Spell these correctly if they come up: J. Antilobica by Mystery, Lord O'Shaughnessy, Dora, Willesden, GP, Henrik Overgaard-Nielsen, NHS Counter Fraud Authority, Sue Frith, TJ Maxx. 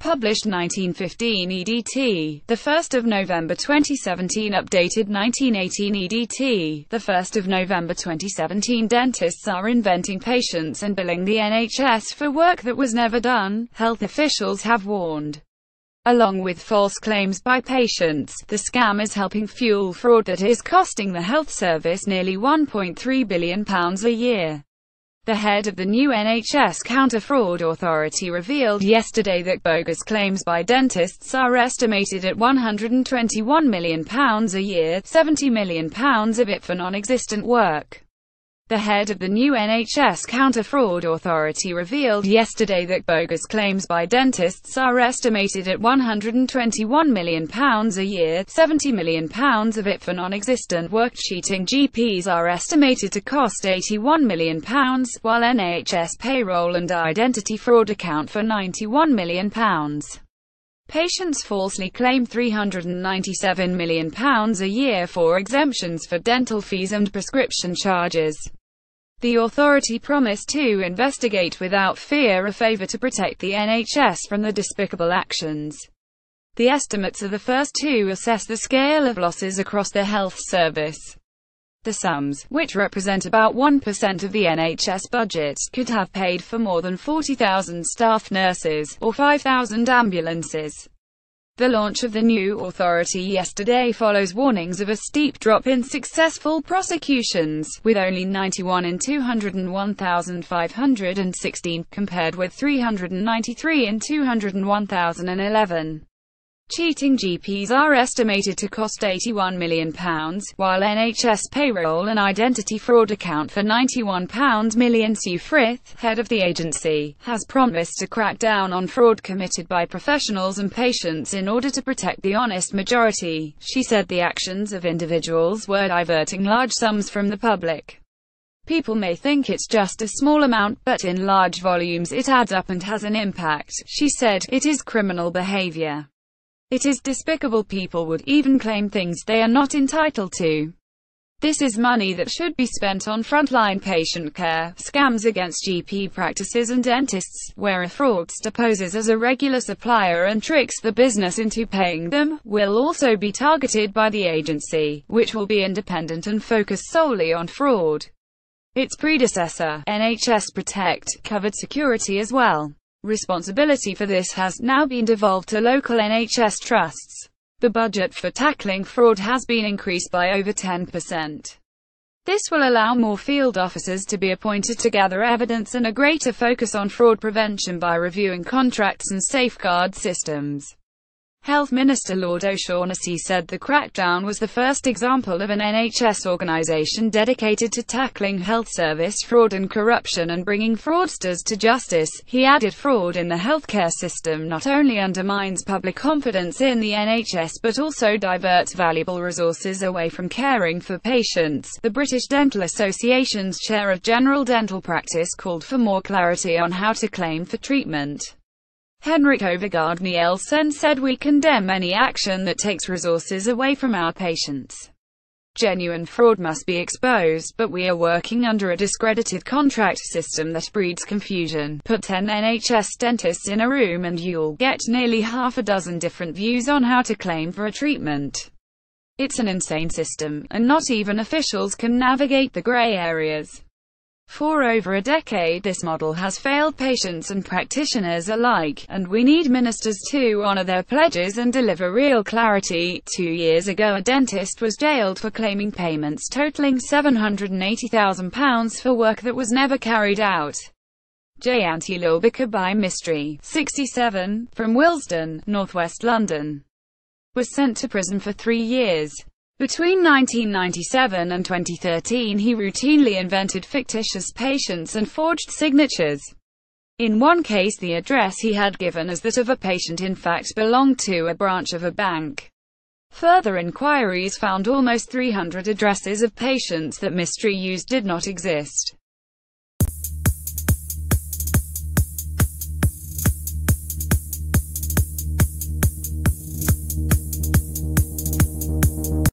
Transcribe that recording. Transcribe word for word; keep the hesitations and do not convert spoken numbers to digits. Published nineteen fifteen E D T, the first of November twenty seventeen. Updated nineteen eighteen E D T, the first of November twenty seventeen. Dentists are inventing patients and billing the N H S for work that was never done, health officials have warned. Along with false claims by patients, the scam is helping fuel fraud that is costing the health service nearly one point three billion pounds a year. The head of the new N H S Counter Fraud Authority revealed yesterday that bogus claims by dentists are estimated at one hundred twenty-one million pounds a year, seventy million pounds of it for non-existent work. The head of the new N H S Counter Fraud Authority revealed yesterday that bogus claims by dentists are estimated at one hundred twenty-one million pounds a year, seventy million pounds of it for non-existent work. Cheating G Ps are estimated to cost eighty-one million pounds, while N H S payroll and identity fraud account for ninety-one million pounds. Patients falsely claim three hundred ninety-seven million pounds a year for exemptions for dental fees and prescription charges. The authority promised to investigate without fear or favour to protect the N H S from the despicable actions. The estimates are the first to assess the scale of losses across the health service. The sums, which represent about one percent of the N H S budget, could have paid for more than forty thousand staff nurses, or five thousand ambulances. The launch of the new authority yesterday follows warnings of a steep drop in successful prosecutions, with only ninety-one in two hundred one thousand five hundred sixteen, compared with three hundred ninety-three in two hundred one thousand eleven. Cheating G Ps are estimated to cost eighty-one million pounds, while N H S payroll and identity fraud account for ninety-one million pounds. Sue Frith, head of the agency, has promised to crack down on fraud committed by professionals and patients in order to protect the honest majority. She said the actions of individuals were diverting large sums from the public. People may think it's just a small amount, but in large volumes it adds up and has an impact. She said, "It is criminal behaviour. It is despicable. People would even claim things they are not entitled to. This is money that should be spent on frontline patient care." Scams against G P practices and dentists, where a fraudster poses as a regular supplier and tricks the business into paying them, will also be targeted by the agency, which will be independent and focus solely on fraud. Its predecessor, N H S Protect, covered security as well. Responsibility for this has now been devolved to local N H S trusts. The budget for tackling fraud has been increased by over ten percent. This will allow more field officers to be appointed to gather evidence and a greater focus on fraud prevention by reviewing contracts and safeguard systems. Health Minister Lord O'Shaughnessy said the crackdown was the first example of an N H S organisation dedicated to tackling health service fraud and corruption and bringing fraudsters to justice. He added fraud in the healthcare system not only undermines public confidence in the N H S but also diverts valuable resources away from caring for patients. The British Dental Association's chair of general dental practice called for more clarity on how to claim for treatment. Henrik Overgaard-Nielsen said, "We condemn any action that takes resources away from our patients. Genuine fraud must be exposed, but we are working under a discredited contract system that breeds confusion. Put ten N H S dentists in a room and you'll get nearly half a dozen different views on how to claim for a treatment. It's an insane system, and not even officials can navigate the grey areas." For over a decade this model has failed patients and practitioners alike, and we need ministers to honour their pledges and deliver real clarity. Two years ago a dentist was jailed for claiming payments totalling seven hundred eighty thousand pounds for work that was never carried out. J. Antilobica by Mystery, sixty-seven, from Willesden, northwest London, was sent to prison for three years. Between nineteen ninety-seven and twenty thirteen he routinely invented fictitious patients and forged signatures. In one case the address he had given as that of a patient in fact belonged to a branch of a bank. Further inquiries found almost three hundred addresses of patients that Mystery used did not exist.